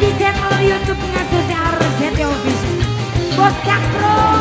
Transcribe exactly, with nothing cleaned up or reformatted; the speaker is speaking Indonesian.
Di channel YouTube-nya Susi Harus Z T Official Bos Cakro.